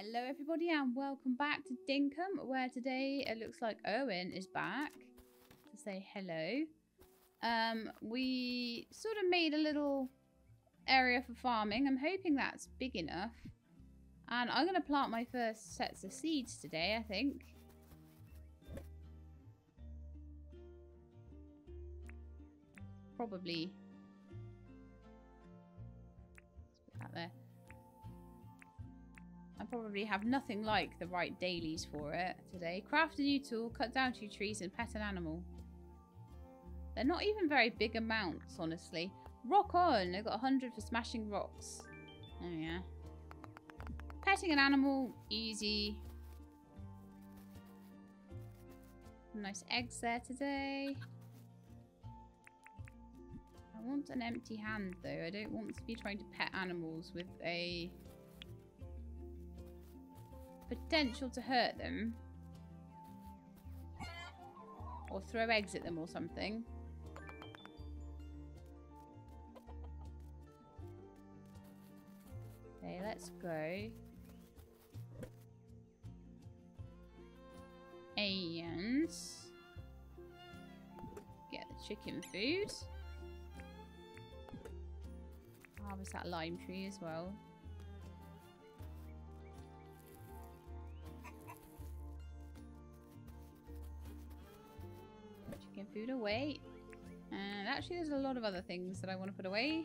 Hello everybody and welcome back to Dinkum, where today it looks like Owen is back to say hello. We sort of made a little area for farming. I'm hoping that's big enough. And I'm going to plant my first sets of seeds today, I think. Probably. Let's put that there. I probably have nothing like the right dailies for it today. Craft a new tool, cut down 2 trees and pet an animal. They're not even very big amounts, honestly. Rock on! I got 100 for smashing rocks. Oh yeah. Petting an animal, easy. Nice eggs there today. I want an empty hand though. I don't want to be trying to pet animals with a potential to hurt them or throw eggs at them or something. Okay, let's go. And get the chicken food. Harvest that lime tree as well. Food away, and actually there's a lot of other things that I want to put away.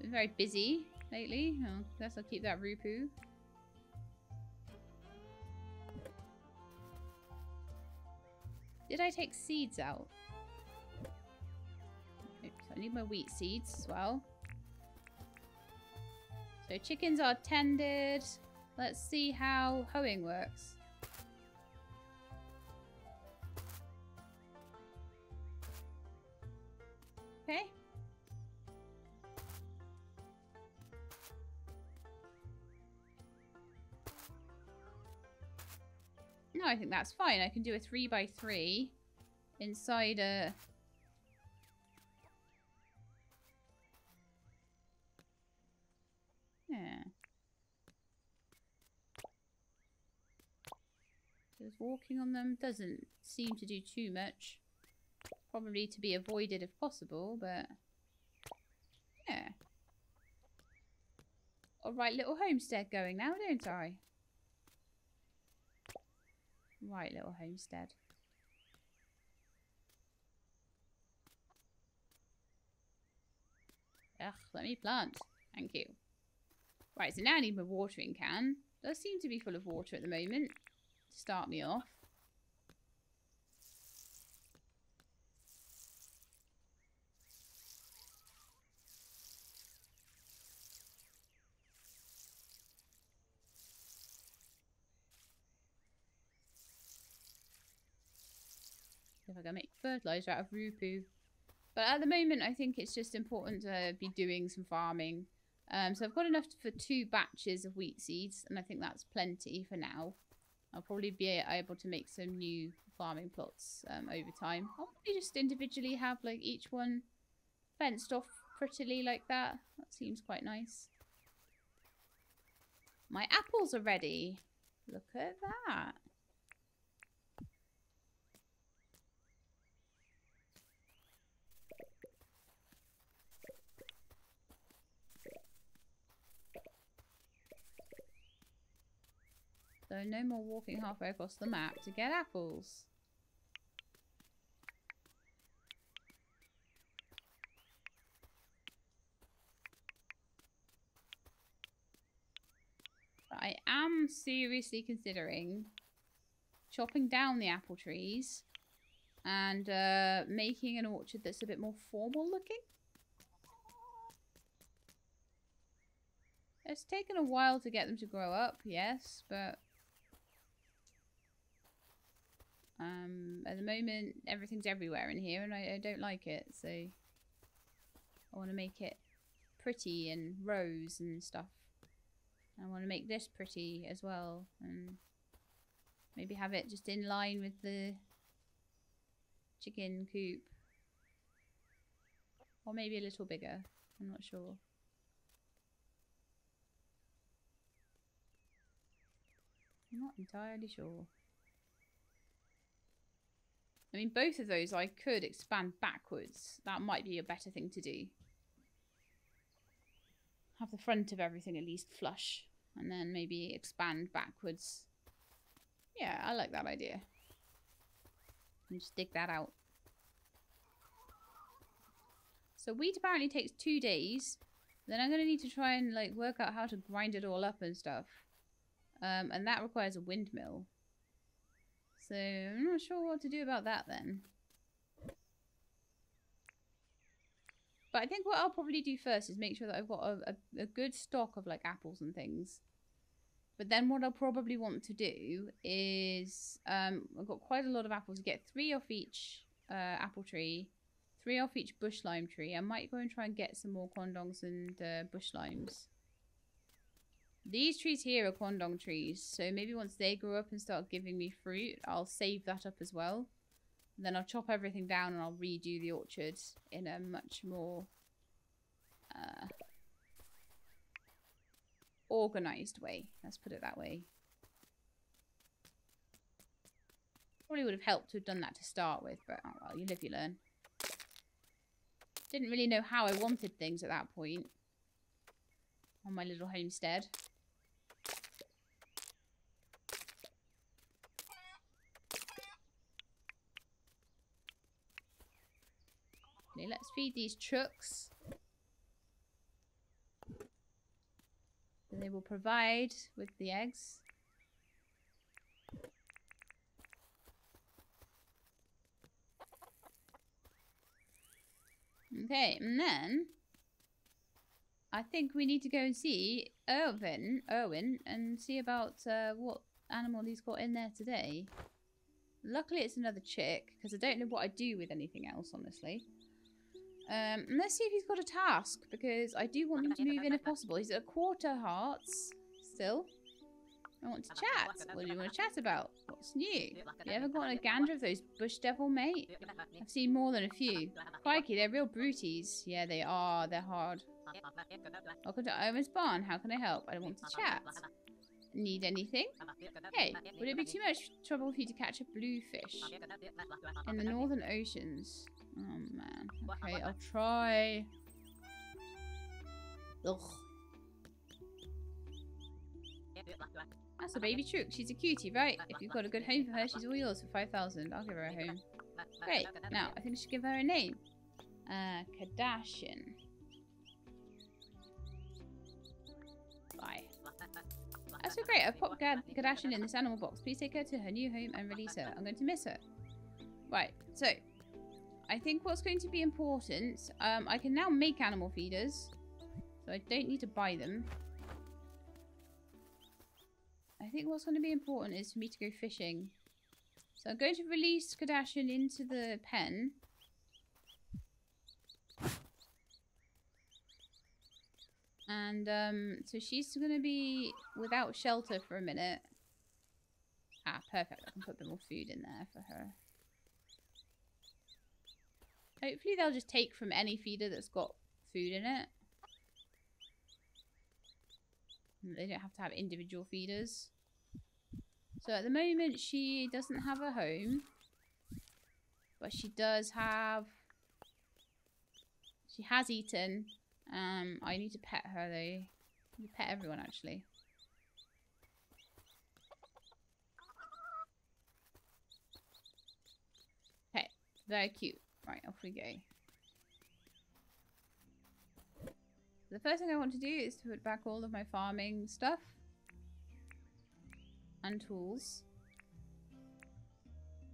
Been very busy lately. Oh, guess I'll keep that Rupu. Did I take seeds out? Oops, I need my wheat seeds as well. So chickens are tended. Let's see how hoeing works. Okay. No, I think that's fine. I can do a 3x3 inside a... Yeah. Just walking on them doesn't seem to do too much. Probably to be avoided if possible, but yeah. Alright, little homestead going now, don't I? Right, little homestead. Ugh, let me plant. Thank you. Right, so now I need my watering can. It does seem to be full of water at the moment to start me off. If I'm going to make fertiliser out of Rupu. But at the moment, I think it's just important to be doing some farming. So I've got enough for 2 batches of wheat seeds, and I think that's plenty for now. I'll probably be able to make some new farming plots over time. I'll probably just individually have like each one fenced off prettily like that. That seems quite nice. My apples are ready. Look at that. So no more walking halfway across the map to get apples. But I am seriously considering chopping down the apple trees and making an orchard that's a bit more formal looking. It's taken a while to get them to grow up, yes, but... at the moment, everything's everywhere in here, and I don't like it, so I want to make it pretty and rose and stuff. I want to make this pretty as well, and maybe have it just in line with the chicken coop, or maybe a little bigger. I'm not sure. I'm not entirely sure. I mean, both of those I could expand backwards. That might be a better thing to do. Have the front of everything at least flush, and then maybe expand backwards. Yeah, I like that idea. And just dig that out. So wheat apparently takes 2 days. Then I'm going to need to try and like work out how to grind it all up and stuff. And that requires a windmill. So I'm not sure what to do about that then. But I think what I'll probably do first is make sure that I've got a good stock of like apples and things. But then what I'll probably want to do is, I've got quite a lot of apples. You get 3 off each apple tree, 3 off each bush lime tree. I might go and try and get some more kwandongs and bush limes. These trees here are kwandong trees, so maybe once they grow up and start giving me fruit, I'll save that up as well. And then I'll chop everything down and I'll redo the orchard in a much more organized way. Let's put it that way. Probably would have helped to have done that to start with, but oh well, you live, you learn. Didn't really know how I wanted things at that point on my little homestead. Okay, let's feed these chooks. They will provide with the eggs. Okay, and then I think we need to go and see Owen and see about what animal he's got in there today. Luckily it's another chick, because I don't know what I do with anything else, honestly. And let's see if he's got a task, because I do want him to move in if possible. He's at a quarter hearts still. I want to chat. What do you want to chat about? What's new? You ever gotten a gander of those bush devil, mate? I've seen more than a few. Crikey, they're real brooties. Yeah, they are. They're hard. Welcome to Owen's barn. How can I help? I want to chat. Need anything? Hey, would it be too much trouble for you to catch a blue fish in the northern oceans? Oh, man. Okay, I'll try. Ugh. That's a baby chook. She's a cutie, right? If you've got a good home for her, she's all yours for 5,000. I'll give her a home. Great. Now, I think I should give her a name. Kardashian. Bye. That's so great. I've popped Kardashian in this animal box. Please take her to her new home and release her. I'm going to miss her. Right. So, I think what's going to be important... I can now make animal feeders. So I don't need to buy them. I think what's going to be important is for me to go fishing. So I'm going to release Kardashian into the pen. And so she's going to be without shelter for a minute. Ah, perfect. I can put a bit more food in there for her. Hopefully they'll just take from any feeder that's got food in it. They don't have to have individual feeders. So at the moment she doesn't have a home. But she does have... She has eaten. I need to pet her though. I need to pet everyone actually. Okay, very cute. Right, off we go. The first thing I want to do is to put back all of my farming stuff. And tools.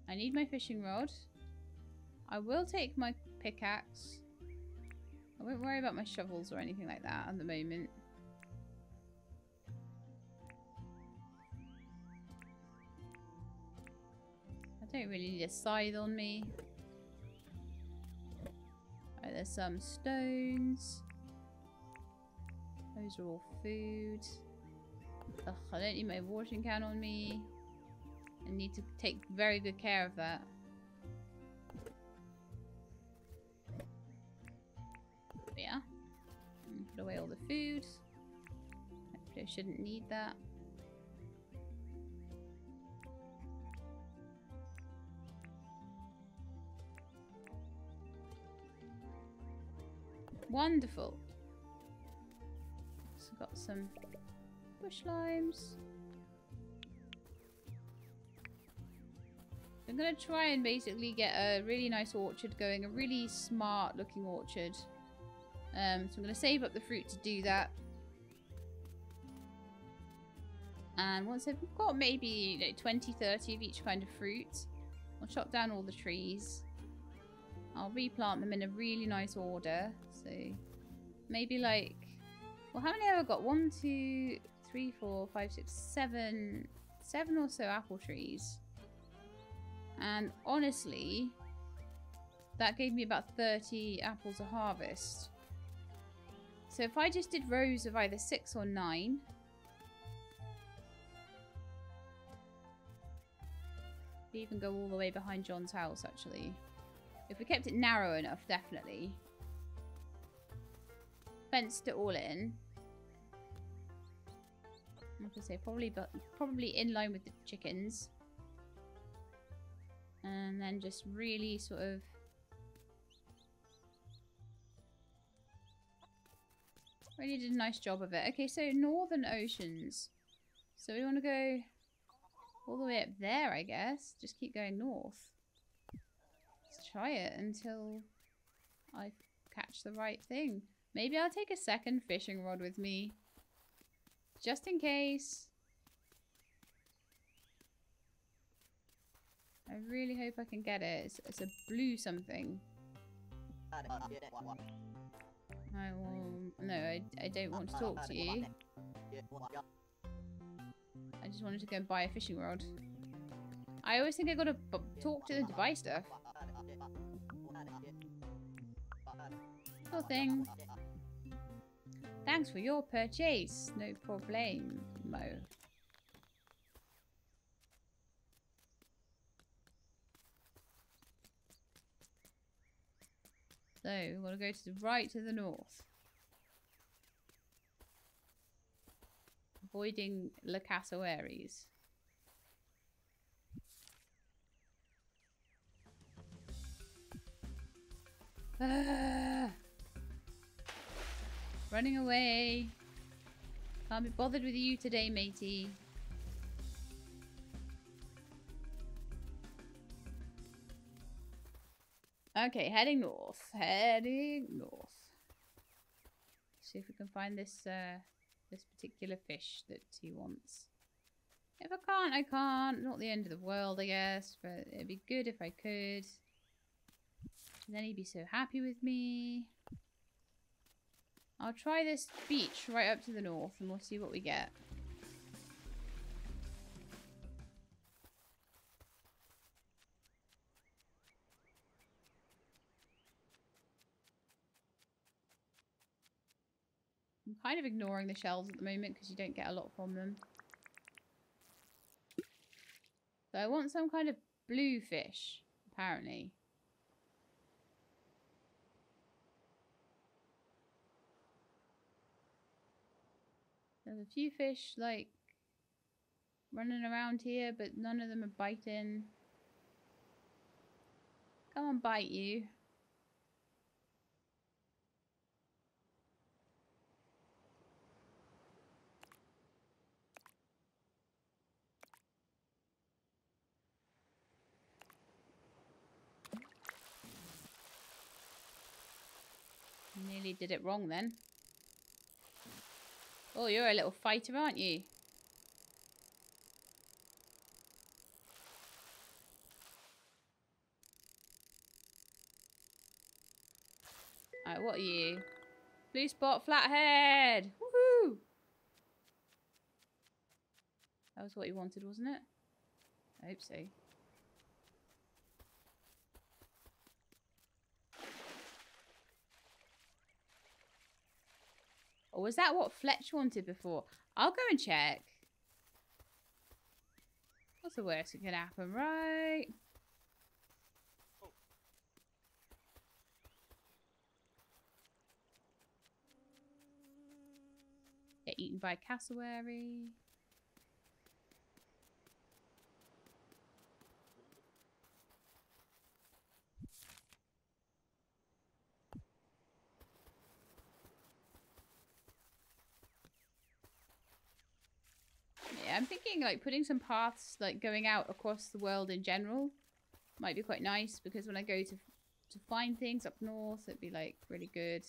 I need my fishing rod. I will take my pickaxe. I won't worry about my shovels or anything like that at the moment. I don't really need a scythe on me. Right, there's some stones. Those are all food. Ugh, I don't need my watering can on me. I need to take very good care of that. Yeah. Put away all the food. Hopefully I shouldn't need that. Wonderful. So got some bush limes. I'm going to try and basically get a really nice orchard going, a really smart looking orchard. So I'm going to save up the fruit to do that. And once I've got maybe 20, 30 of each kind of fruit, I'll chop down all the trees. I'll replant them in a really nice order. So maybe like, well, how many have I got? 1, 2, 3, 4, 5, 6, 7, 7 or so apple trees. And honestly, that gave me about 30 apples a harvest. So if I just did rows of either 6 or 9, we even go all the way behind John's house, actually. If we kept it narrow enough, definitely. Fenced it all in. I'm going to say probably in line with the chickens. And then just really sort of really did a nice job of it. Okay, so Northern Oceans. So we want to go all the way up there, I guess. Just keep going north. Let's try it until I catch the right thing. Maybe I'll take a second fishing rod with me. Just in case. I really hope I can get it. It's a blue something. I will... No, I don't want to talk to you. I just wanted to go and buy a fishing rod. I always think I've got to talk to them to buy stuff. Sure thing. Thanks for your purchase. No problem, Mo. So, we want to go to the right to the north. Avoiding La Cassowaries. Ah! Running away. Can't be bothered with you today, matey. Okay, heading north. Heading north. See if we can find this this particular fish that he wants. If I can't, I can't. Not the end of the world, I guess. But it'd be good if I could. And then he'd be so happy with me. I'll try this beach right up to the north, and we'll see what we get. I'm kind of ignoring the shells at the moment because you don't get a lot from them. So I want some kind of blue fish, apparently. There's a few fish like running around here, but none of them are biting. Come on, bite you. Nearly did it wrong then. Oh, you're a little fighter, aren't you? Alright, what are you? Blue spot flathead! Woohoo! That was what you wanted, wasn't it? I hope so. Or was that what Fletch wanted before? I'll go and check. What's the worst that could happen, right? Oh. Get eaten by a cassowary. I'm thinking like putting some paths like going out across the world in general might be quite nice, because when I go to find things up north, it'd be like really good.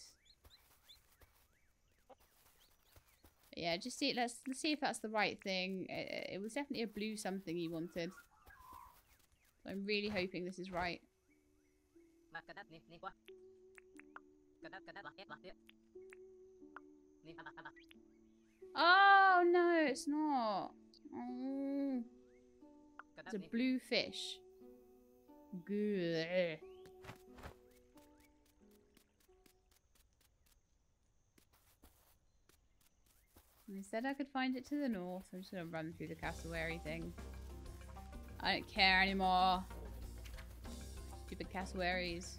But yeah, just see. Let's see if that's the right thing. It was definitely a blue something he wanted. I'm really hoping this is right. Oh no, it's not. Oh. It's a blue fish. Good. They said I could find it to the north. I'm just gonna run through the cassowary thing. I don't care anymore. Stupid cassowaries.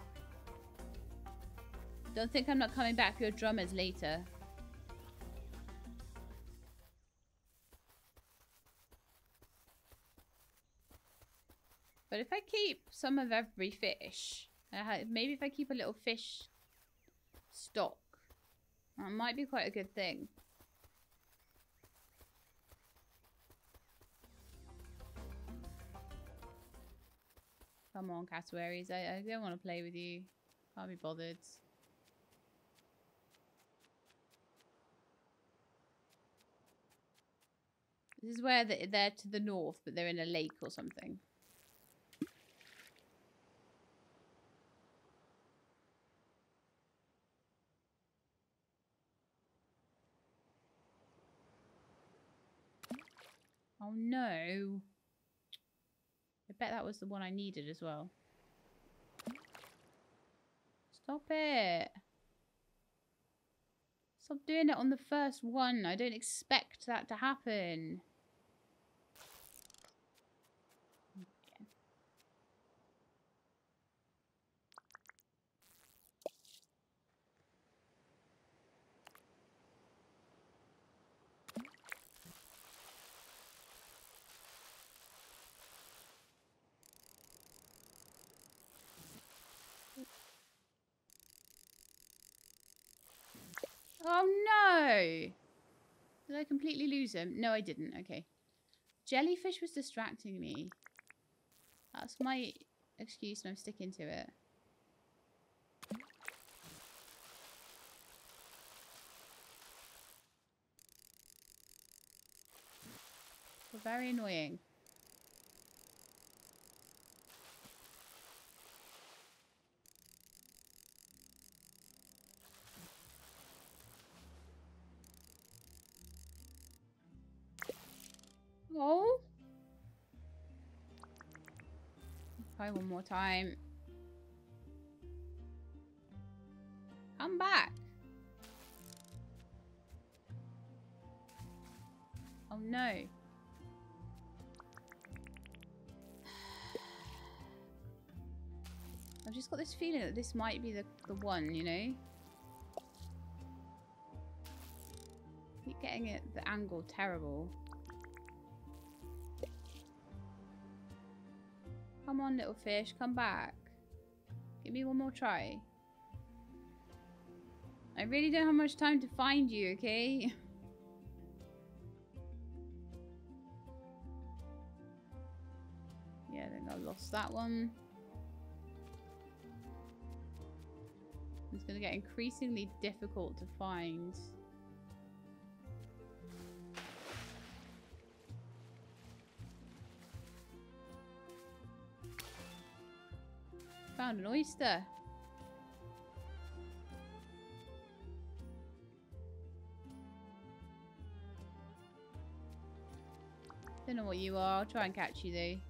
Don't think I'm not coming back for your drummers later. But if I keep some of every fish, maybe if I keep a little fish stock, that might be quite a good thing. Come on, cassowaries. I don't want to play with you. Can't be bothered. This is where they're to the north, but they're in a lake or something. Oh no. I bet that was the one I needed as well. Stop it. Stop doing it on the first one. I don't expect that to happen. Okay. Oh no! Did I completely lose him? No, I didn't. Okay. Jellyfish was distracting me. That's my excuse and I'm sticking to it. They're very annoying. Oh. Try one more time. Come back. Oh no. I've just got this feeling that this might be the one, you know? Keep getting it the angle terrible. Come on, little fish, come back. Give me one more try. I really don't have much time to find you, okay? Yeah, I think I lost that one. It's gonna get increasingly difficult to find. Found an oyster. Don't know what you are. I'll try and catch you though.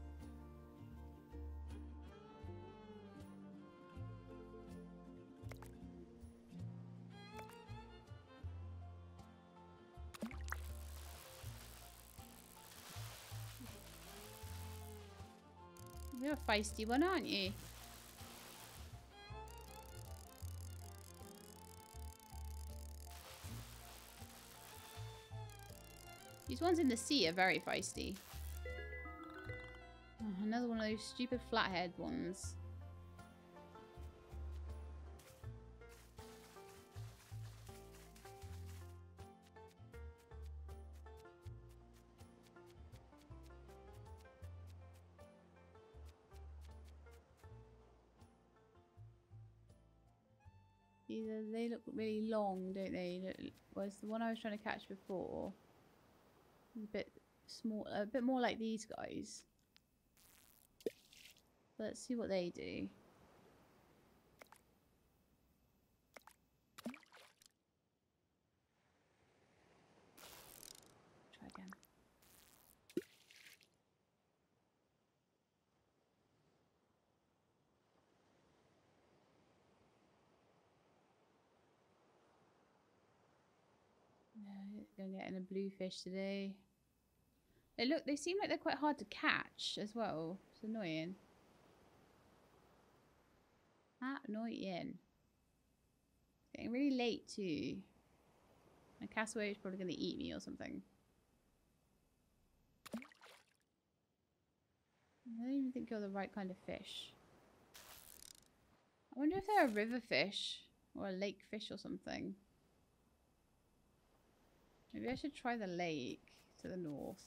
You're a feisty one, aren't you? These ones in the sea are very feisty. Oh, another one of those stupid flathead ones. They look really long, don't they? Whereas the one I was trying to catch before is a bit small, a bit more like these guys. Let's see what they do. Try again. Gonna get in a bluefish today. They look, they seem like they're quite hard to catch as well. It's annoying. Annoying. It's getting really late too. My cassowary is probably gonna eat me or something. I don't even think you're the right kind of fish. I wonder if they're a river fish or a lake fish or something. Maybe I should try the lake to the north.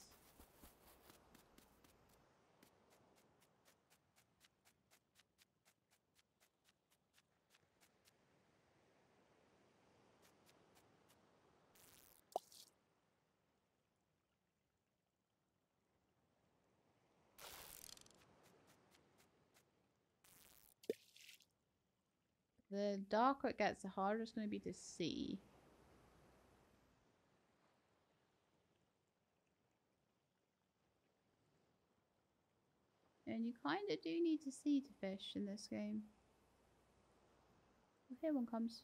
The darker it gets, the harder it's going to be to see. And you kind of do need to see to fish in this game. Well, here one comes.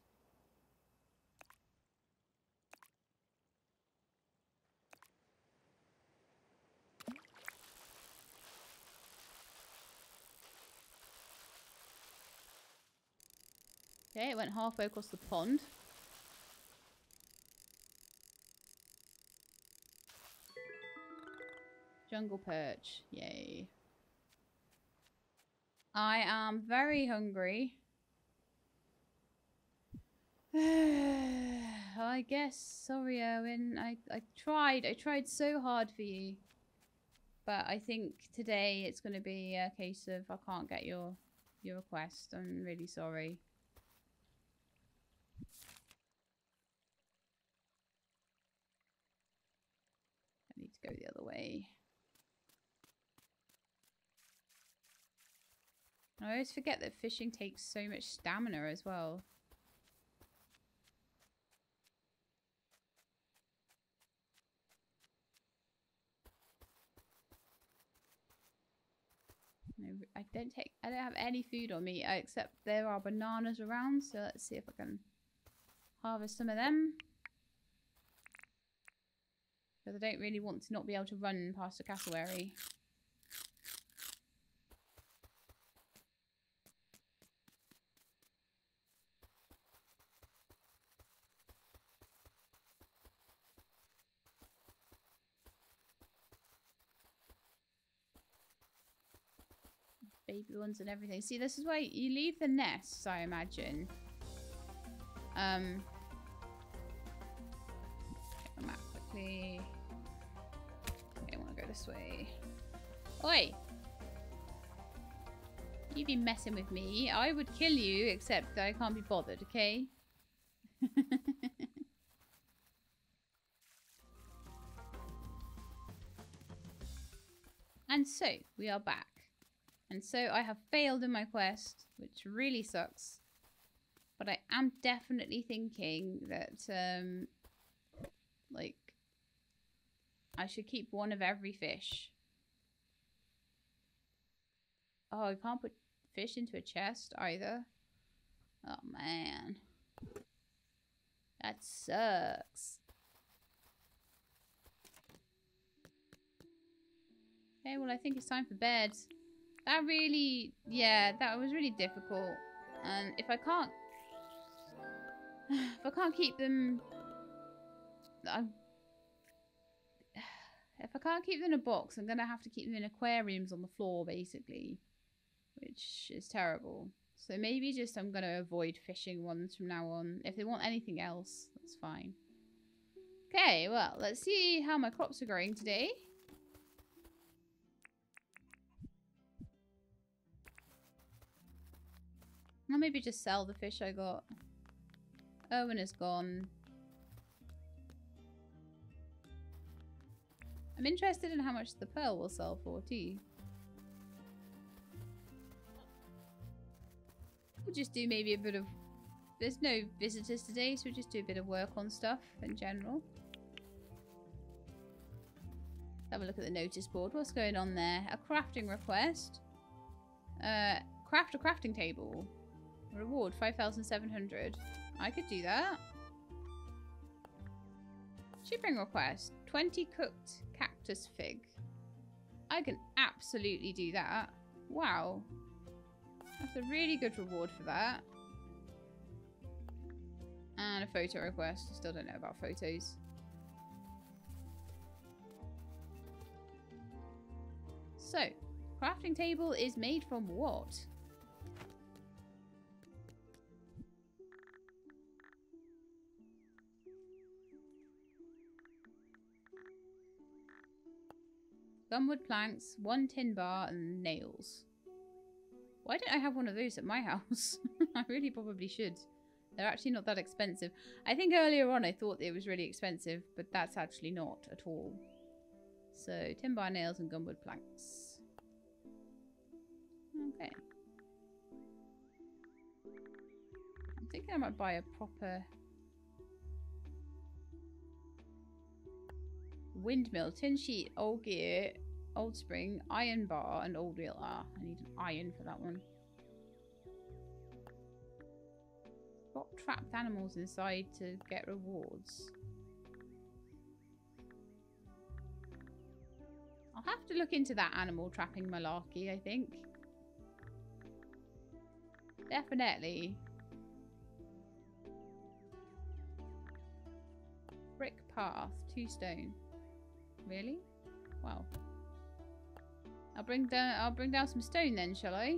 Okay, it went halfway across the pond. Jungle perch, yay. I am very hungry. I guess. Sorry, Owen. I tried so hard for you. But I think today it's going to be a case of I can't get your request. I'm really sorry. I need to go the other way. I always forget that fishing takes so much stamina as well. I don't have any food on me except there are bananas around, so let's see if I can harvest some of them. Because I don't really want to not be able to run past the cassowary. Baby ones and everything. See, this is why you leave the nests, I imagine. Check the map quickly. Okay, I want to go this way. Oi! You be messing with me. I would kill you, except I can't be bothered, okay? And so, we are back. And so I have failed in my quest, which really sucks. But I am definitely thinking that, like, I should keep one of every fish. Oh, I can't put fish into a chest either. Oh, man. That sucks. Okay, well, I think it's time for bed. That really, yeah, that was really difficult. And if I can't keep them, if I can't keep them in a box, I'm gonna have to keep them in aquariums on the floor, basically, which is terrible. So maybe just I'm gonna avoid fishing ones from now on. If they want anything else, that's fine. Okay, well, let's see how my crops are growing today. I'll maybe just sell the fish I got. Owen is gone. I'm interested in how much the pearl will sell for, too. We'll just do maybe a bit of... There's no visitors today, so we'll just do a bit of work on stuff in general. Have a look at the notice board. What's going on there? A crafting request. Craft a crafting table. Reward 5,700. I could do that. Shipping request. 20 cooked cactus fig. I can absolutely do that. Wow. That's a really good reward for that. And a photo request. I still don't know about photos. So, crafting table is made from what? Gumwood planks, one tin bar, and nails. Why don't I have one of those at my house? I really probably should. They're actually not that expensive. I think earlier on I thought it was really expensive, but that's actually not at all. So, tin bar, nails, and gumwood planks. Okay. I'm thinking I might buy a proper windmill, tin sheet, old gear, old spring, iron bar, and old wheel. Ah, I need an iron for that one. Got trapped animals inside to get rewards. I'll have to look into that animal trapping malarkey, I think. Definitely. Brick path, 2 stone. Really? Wow. I'll bring down some stone then, shall I?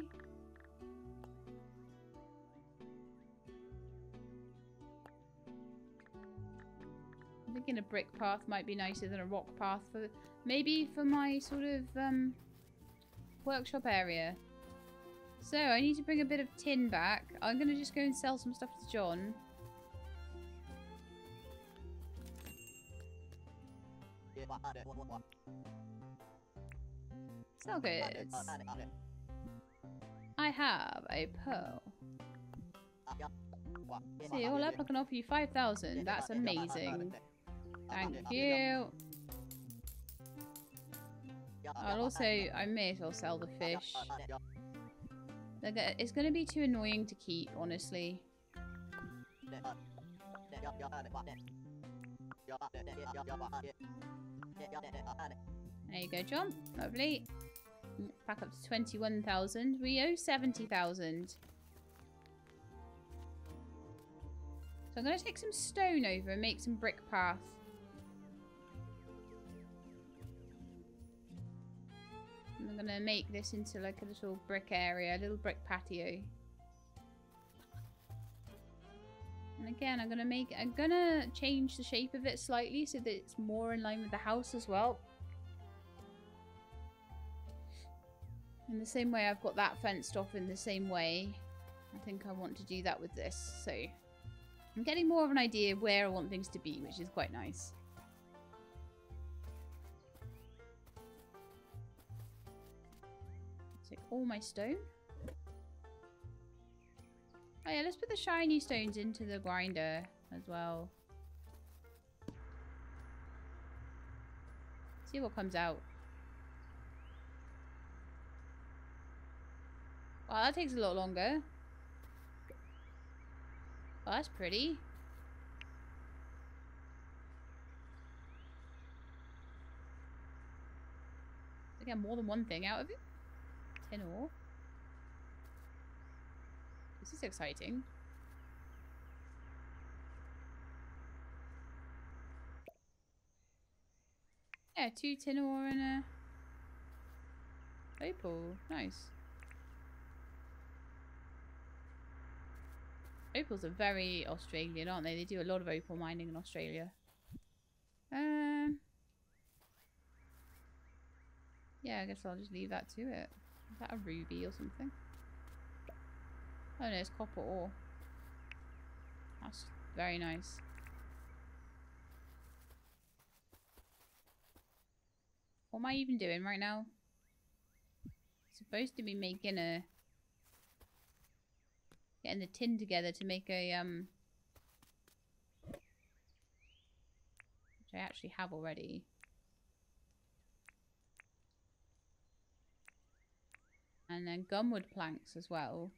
I'm thinking a brick path might be nicer than a rock path for... Maybe for my sort of workshop area. So I need to bring a bit of tin back. I'm going to just go and sell some stuff to John. Sell goods. I have a pearl. See, all up I can offer you 5,000. That's amazing. Thank you. I may as well sell the fish. It's going to be too annoying to keep, honestly. There you go, John. Lovely. Back up to 21,000. We owe 70,000. So I'm going to take some stone over and make some brick path. I'm going to make this into like a little brick area, a little brick patio. And again, I'm going to change the shape of it slightly so that it's more in line with the house as well. In the same way I've got that fenced off in the same way, I think I want to do that with this. So I'm getting more of an idea of where I want things to be, which is quite nice. All my stone. Oh yeah, let's put the shiny stones into the grinder as well. See what comes out. Wow, that takes a lot longer. Oh, that's pretty. I get more than one thing out of it. Ore. This is exciting. Yeah, 2 tin ore and a opal. Nice. Opals are very Australian, aren't they? They do a lot of opal mining in Australia. Yeah, I guess I'll just leave that to it. Is that a ruby or something? Oh no, it's copper ore. That's Very nice. What am I even doing right now? Supposed to be making a... Getting the tin together to make a, which I actually have already. And then gumwood planks as well.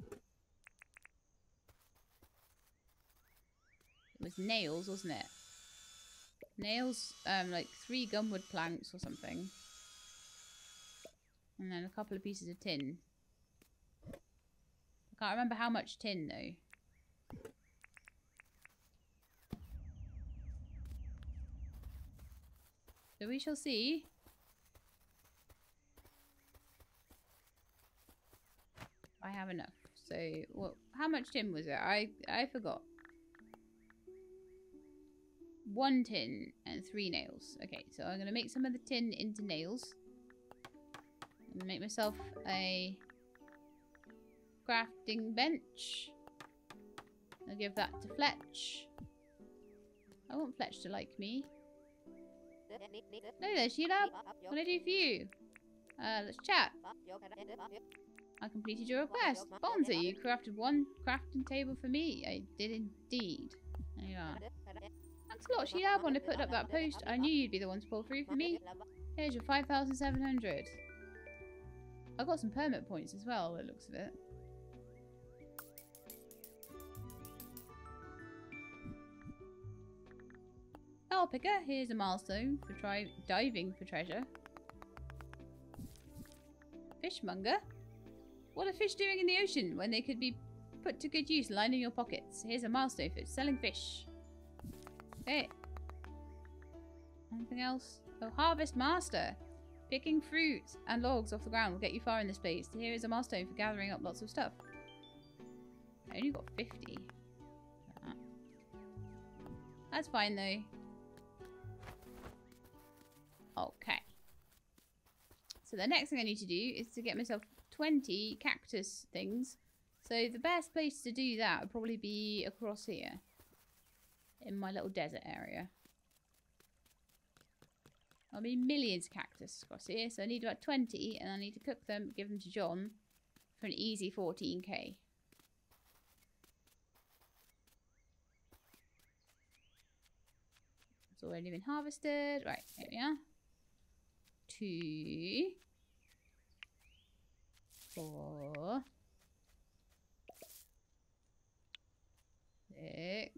It was nails, wasn't it? Nails, like 3 gumwood planks or something. And then a couple of pieces of tin. I can't remember how much tin, though. So we shall see. I have enough. So, well, how much tin was it? I forgot. 1 tin and 3 nails. Okay, so I'm going to make some of the tin into nails. I'm going to make myself a crafting bench. I'll give that to Fletch. I want Fletch to like me. Hello there, Sheila. What can I do for you? Let's chat. I completed your request. Bonzo, you crafted 1 crafting table for me. I did indeed. There you are. Thanks a lot, Sheila. When I put up that post, I knew you'd be the one to pull through for me. Here's your 5,700. I got some permit points as well, by the looks of it. Pearl picker. Here's a milestone for diving for treasure. Fishmonger. What are fish doing in the ocean when they could be put to good use lining your pockets? Here's a milestone for selling fish. Hey. Anything else? Oh, harvest master. Picking fruit and logs off the ground will get you far in this place. Here is a milestone for gathering up lots of stuff. I only got 50. That's fine though. Okay. So the next thing I need to do is to get myself 20 cactus things. So the best place to do that would probably be across here. In my little desert area. I'll be millions of cactus across here. So I need about 20 and I need to cook them, give them to John for an easy 14k. It's already been harvested. Right, here we are. 2, 4, 6, 8,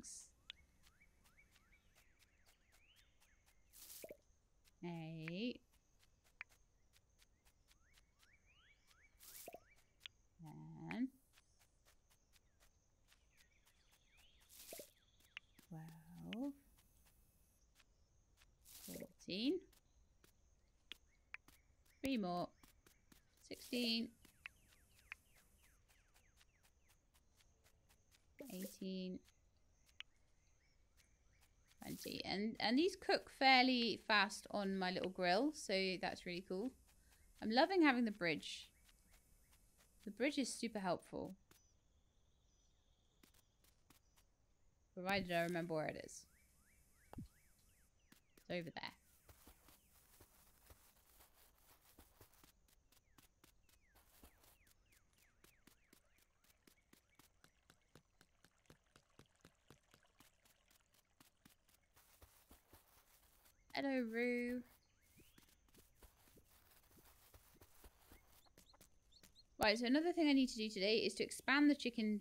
9, 10, 12, 14. 3 more. 16. 18. 20. And these cook fairly fast on my little grill, so that's really cool. I'm loving having the bridge. The bridge is super helpful. Provided I remember where it is. It's over there. Hello, Roo. Right, so another thing I need to do today is to expand the chicken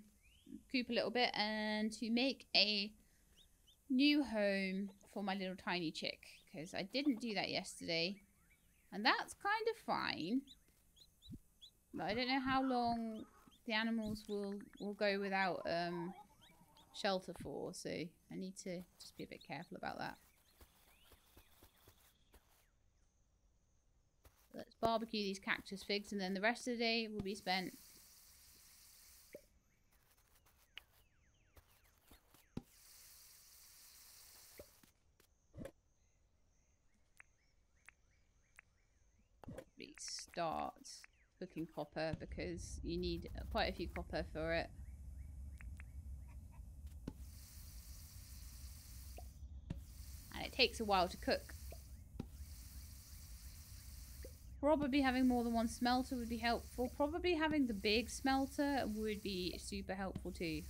coop a little bit and to make a new home for my little tiny chick, because I didn't do that yesterday. And that's kind of fine. But I don't know how long the animals will go without shelter for, so I need to just be a bit careful about that. Let's barbecue these cactus figs and then the rest of the day will be spent we start cooking copper because you need quite a few copper for it. takes a while to cook. Probably having more than one smelter would be helpful. Probably having the big smelter would be super helpful too.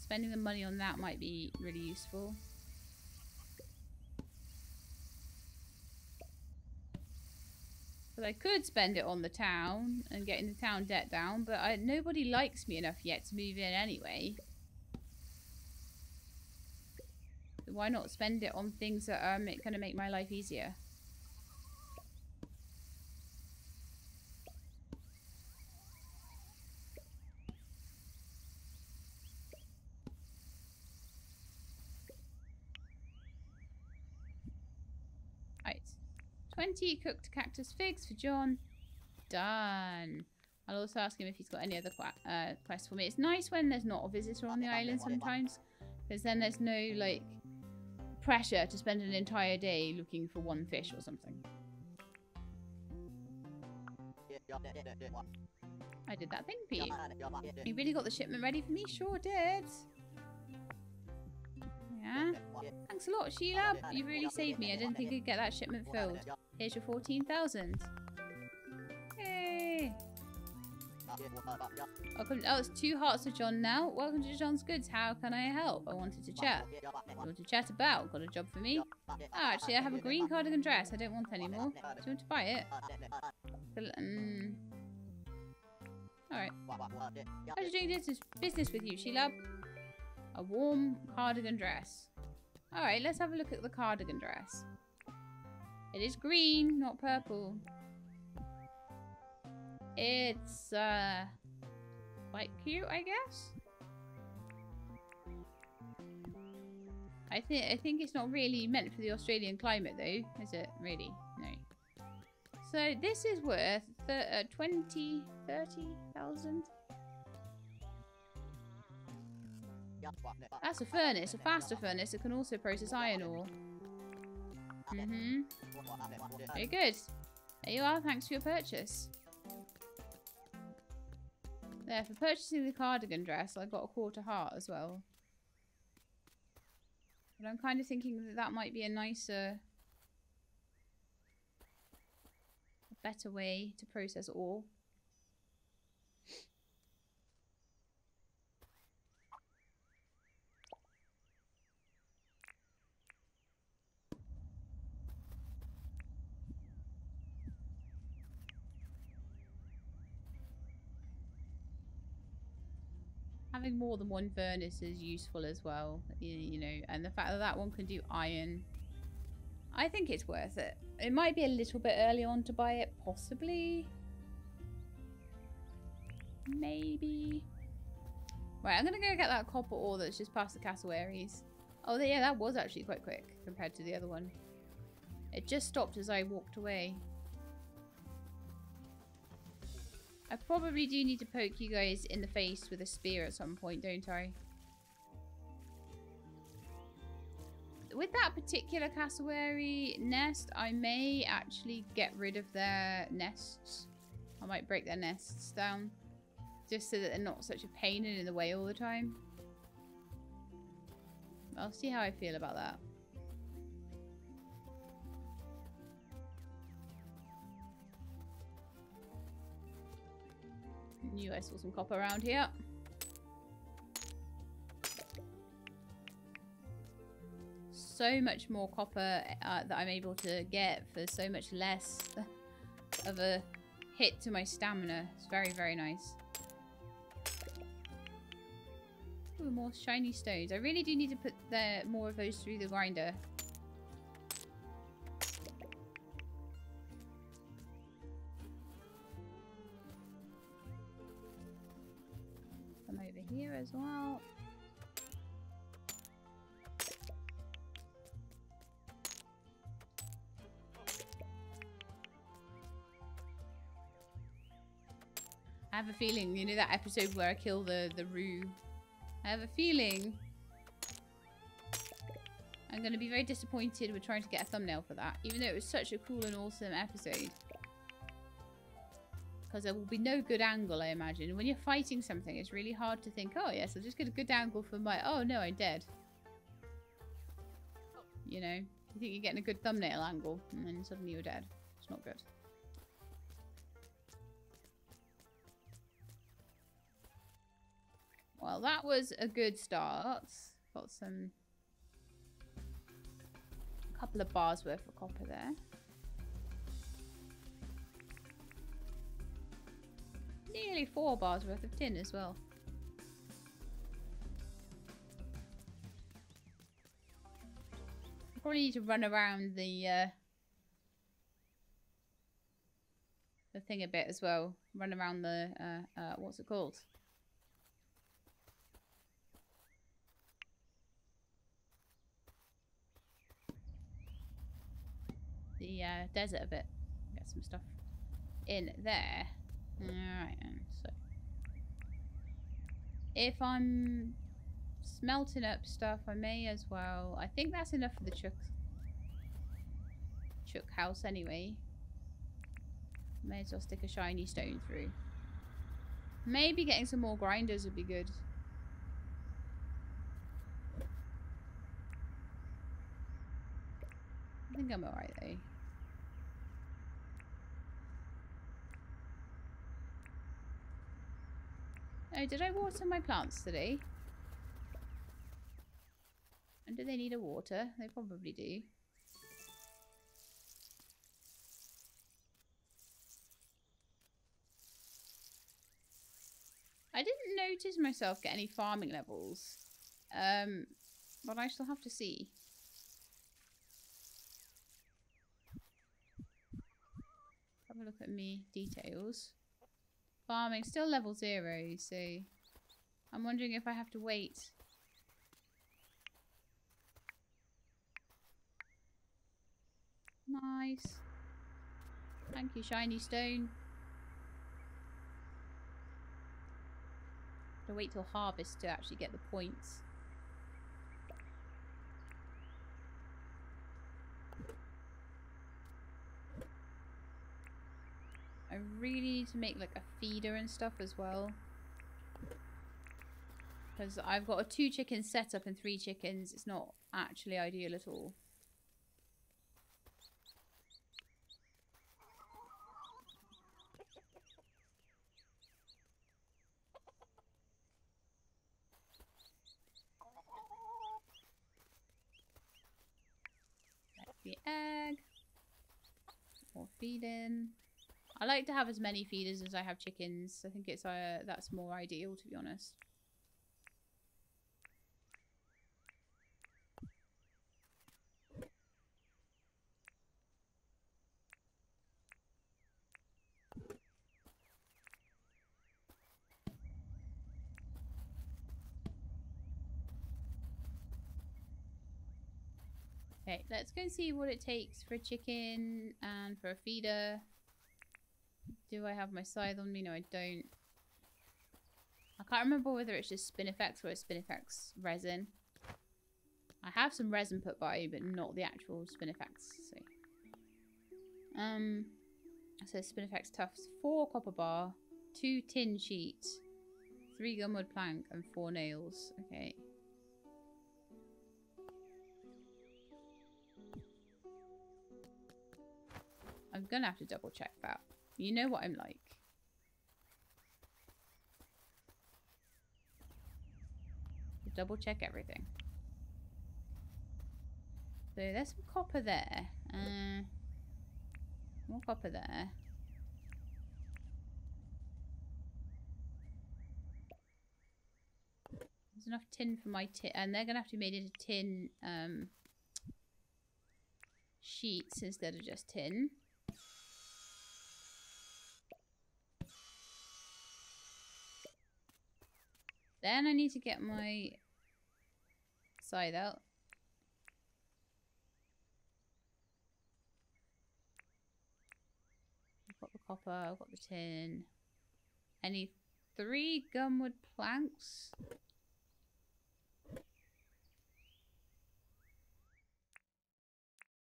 Spending the money on that might be really useful. But I could spend it on the town and getting the town debt down, but nobody likes me enough yet to move in anyway. So why not spend it on things that are going to make my life easier? Right. 20 cooked cactus figs for John. Done. I'll also ask him if he's got any other quests for me. It's nice when there's not a visitor on the island sometimes, because then there's no like pressure to spend an entire day looking for one fish or something. I did that thing for you. You really got the shipment ready for me? Sure did. Yeah. Thanks a lot, Sheila. You really saved me. I didn't think I'd get that shipment filled. Here's your 14,000. Yay! Welcome. Oh, it's 2 hearts for John now. Welcome to John's Goods. How can I help? I wanted to chat. You want to chat about? Got a job for me? Ah, actually, I have a green cardigan dress. I don't want any more. Do you want to buy it? Alright. I was doing business with you, Sheila. A warm cardigan dress. Alright, let's have a look at the cardigan dress. It is green, not purple. It's quite cute, I guess. I think it's not really meant for the Australian climate though, is it? Really? No. So this is worth 30,000. That's a furnace, a faster furnace that can also process iron ore. Very good. There you are, thanks for your purchase. There, for purchasing the cardigan dress, I got a 1/4 heart as well. But I'm kind of thinking that that might be a nicer... a better way to process ore. Having more than one furnace is useful as well, you know, and the fact that that one can do iron, I think it's worth it. It might be a little bit early on to buy it, possibly. Maybe. Right, I'm going to go get that copper ore that's just past the cassowaries. Oh, yeah, that was actually quite quick compared to the other one. It just stopped as I walked away. I probably do need to poke you guys in the face with a spear at some point, don't I? With that particular cassowary nest, I may actually get rid of their nests. I might break their nests down, just so that they're not such a pain and in the way all the time. I'll see how I feel about that. Knew I saw some copper around here. So much more copper that I'm able to get for so much less of a hit to my stamina. It's very, very nice. Ooh, more shiny stones. I really do need to put more of those through the grinder. Here as well. I have a feeling, you know that episode where I kill the roo? I have a feeling I'm going to be very disappointed with trying to get a thumbnail for that, even though it was such a cool and awesome episode. Because there will be no good angle, I imagine. When you're fighting something, it's really hard to think, oh yes, I'll just get a good angle for my... oh no, I'm dead. You know? You think you're getting a good thumbnail angle, and then suddenly you're dead. It's not good. Well, that was a good start. Got some... a couple of bars worth of copper there. Nearly 4 bars worth of tin as well. I probably need to run around the thing a bit as well. Run around the what's it called? The desert a bit. Get some stuff in there. Alright, so if I'm smelting up stuff, I may as well. I think that's enough for the chook house anyway. May as well stick a shiny stone through. Maybe getting some more grinders would be good. I think I'm alright though. Oh, did I water my plants today? And do they need a water? They probably do. I didn't notice myself get any farming levels. But I shall have to see. Have a look at me details. Farming, still level 0, so I'm wondering if I have to wait. Nice. Thank you, shiny stone. Have to wait till harvest to actually get the points. I really need to make like a feeder and stuff as well, because I've got a 2 chicken setup and 3 chickens. It's not actually ideal at all. That's the egg. More feeding. I like to have as many feeders as I have chickens. I think it's that's more ideal, to be honest. Okay, let's go and see what it takes for a chicken and for a feeder. Do I have my scythe on me? No, I don't. I can't remember whether it's just Spinifex or it's Spinifex resin. I have some resin put by, but not the actual Spinifex. So, so Spinifex tufts, 4 copper bar, 2 tin sheets, 3 gumwood plank, and 4 nails. Okay. I'm gonna have to double check that. You know what I'm like. Double check everything. So there's some copper there. More copper there. There's enough tin for my tin. And they're going to have to be made into tin sheets instead of just tin. Then I need to get my scythe out. I've got the copper, I've got the tin. I need 3 gumwood planks.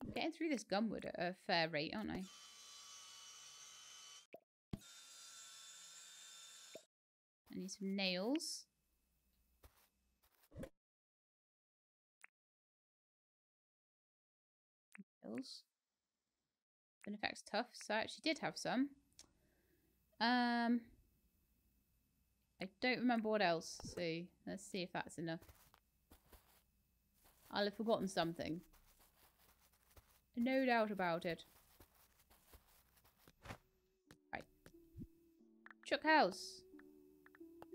I'm getting through this gumwood at a fair rate, aren't I? I need some nails. skills. Spinifex tough, so I actually did have some. I don't remember what else, so let's see if that's enough. I'll have forgotten something. No doubt about it. Right. Chuck house.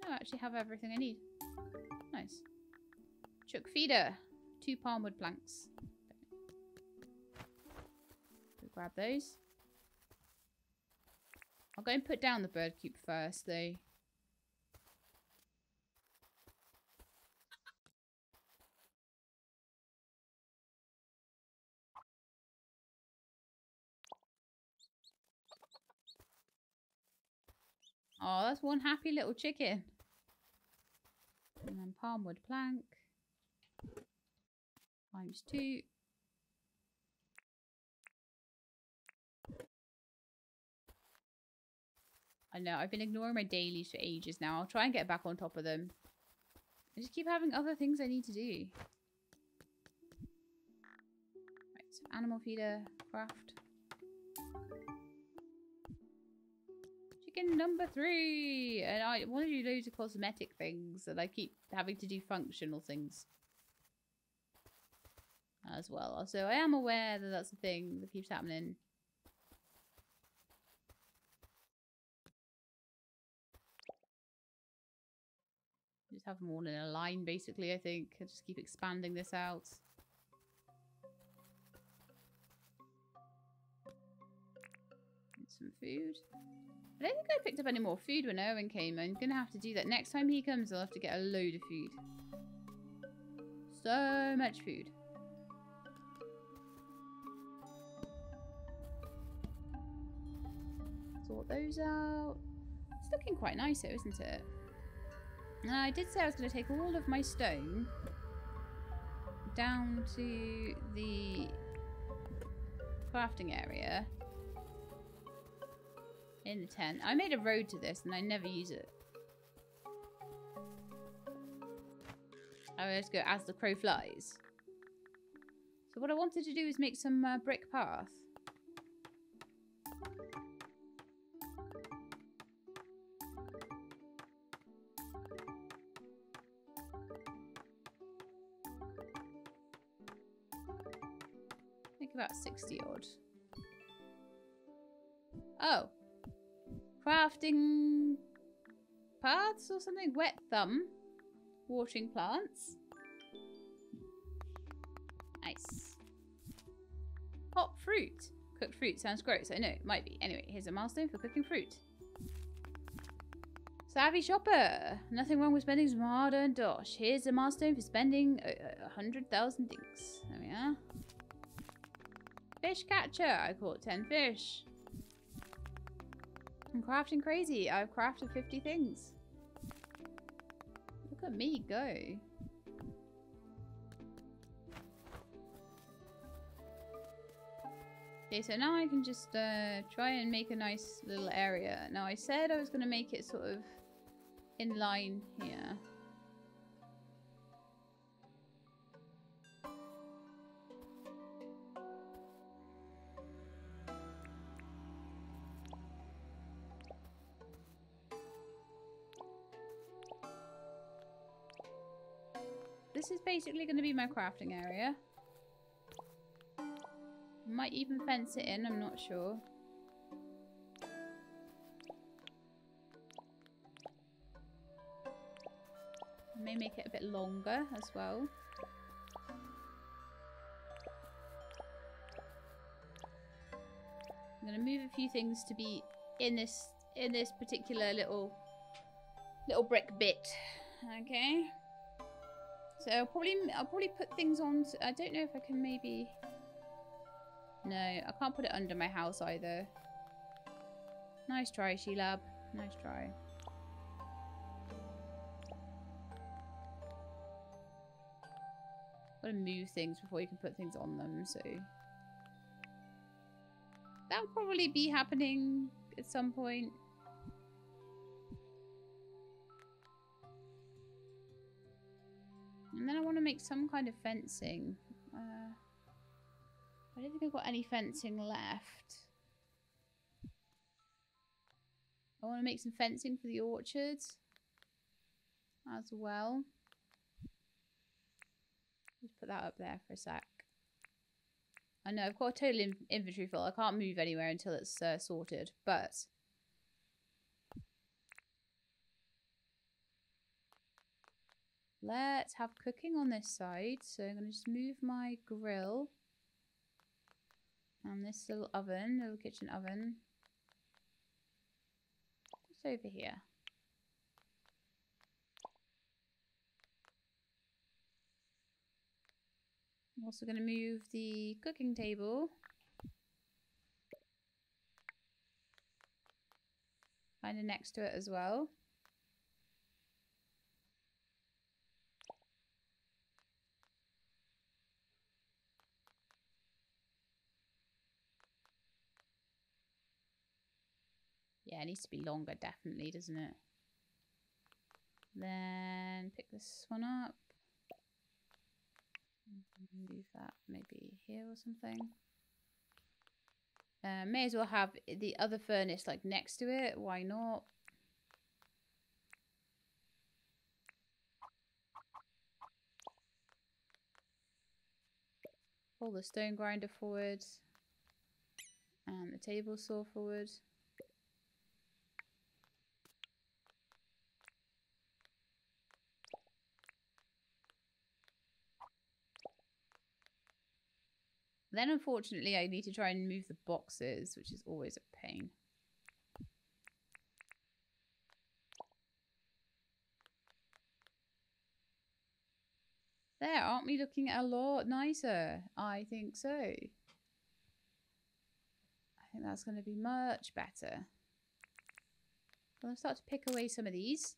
No, I actually have everything I need. Nice. Chuck feeder. 2 palm wood planks. We'll grab those. I'll go and put down the bird coop first, though. Oh, that's one happy little chicken. And then palmwood plank. Times 2. I know, I've been ignoring my dailies for ages now. I'll try and get back on top of them. I just keep having other things I need to do. Right, so animal feeder, craft. Number 3, and I want to do loads of cosmetic things, and I keep having to do functional things as well. So I am aware that that's a thing that keeps happening. Just have them all in a line, basically. I think I just keep expanding this out. And some food. I don't think I picked up any more food when Owen came. I'm going to have to do that. Next time he comes, I'll have to get a load of food. So much food. Sort those out. It's looking quite nice though, isn't it? Now, I did say I was going to take all of my stone down to the crafting area. In the tent. I made a road to this and I never use it. I always go as the crow flies. So what I wanted to do is make some brick path. I think about 60 odd. Oh. Crafting paths or something? Wet thumb. Watering plants. Nice. Hot fruit. Cooked fruit sounds gross. I know it might be. Anyway, here's a milestone for cooking fruit. Savvy shopper. Nothing wrong with spending some hard-earned dosh. Here's a milestone for spending 100,000 dinks. There we are. Fish catcher. I caught 10 fish. I'm crafting crazy. I've crafted 50 things. Look at me go. Okay, so now I can just try and make a nice little area. Now I said I was going to make it sort of in line here. This is basically going to be my crafting area. Might even fence it in, I'm not sure. May make it a bit longer as well. I'm going to move a few things to be in this particular little brick bit. Okay. So I'll probably put things on. I don't know if I can maybe. No, I can't put it under my house either. Nice try, Sheila. Nice try. Gotta move things before you can put things on them. So that'll probably be happening at some point. And then I want to make some kind of fencing. I don't think I've got any fencing left. I want to make some fencing for the orchards as well. Just put that up there for a sec. I know I've got a total inventory full. I can't move anywhere until it's sorted, but let's have cooking on this side. So I'm going to just move my grill and this little oven, little kitchen oven, just over here. I'm also going to move the cooking table. Kind of next to it as well. Yeah, it needs to be longer, definitely, doesn't it? Then pick this one up. Move that maybe here or something. May as well have the other furnace like next to it. Why not? Pull the stone grinder forward and the table saw forward. Then, unfortunately, I need to try and move the boxes, which is always a pain. There, aren't we looking a lot nicer? I think so. I think that's going to be much better. Well, I'll start to pick away some of these.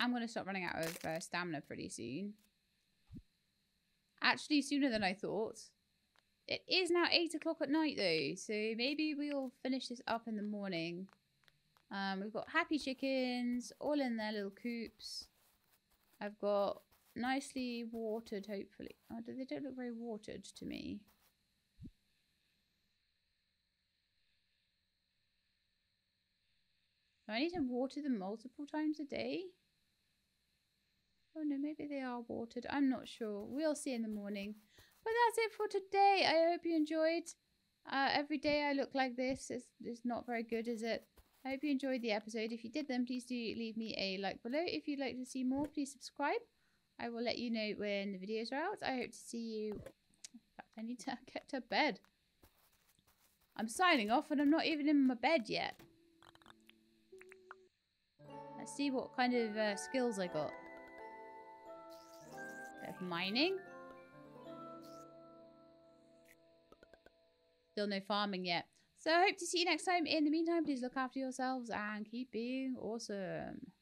I'm going to start running out of stamina pretty soon. Actually, sooner than I thought. It is now 8 o'clock at night, though. So maybe we'll finish this up in the morning. We've got happy chickens all in their little coops. I've got nicely watered, hopefully. Oh, they don't look very watered to me. Do I need to water them multiple times a day? Oh no, maybe they are watered. I'm not sure. We'll see in the morning. But that's it for today. I hope you enjoyed. Every day I look like this. It's not very good, is it? I hope you enjoyed the episode. If you did, then please do leave me a like below. If you'd like to see more, please subscribe. I will let you know when the videos are out. I hope to see you. In fact, I need to get to bed. I'm signing off and I'm not even in my bed yet. Let's see what kind of skills I got. Mining. Still no farming yet. So I hope to see you next time. In the meantime, please look after yourselves and keep being awesome.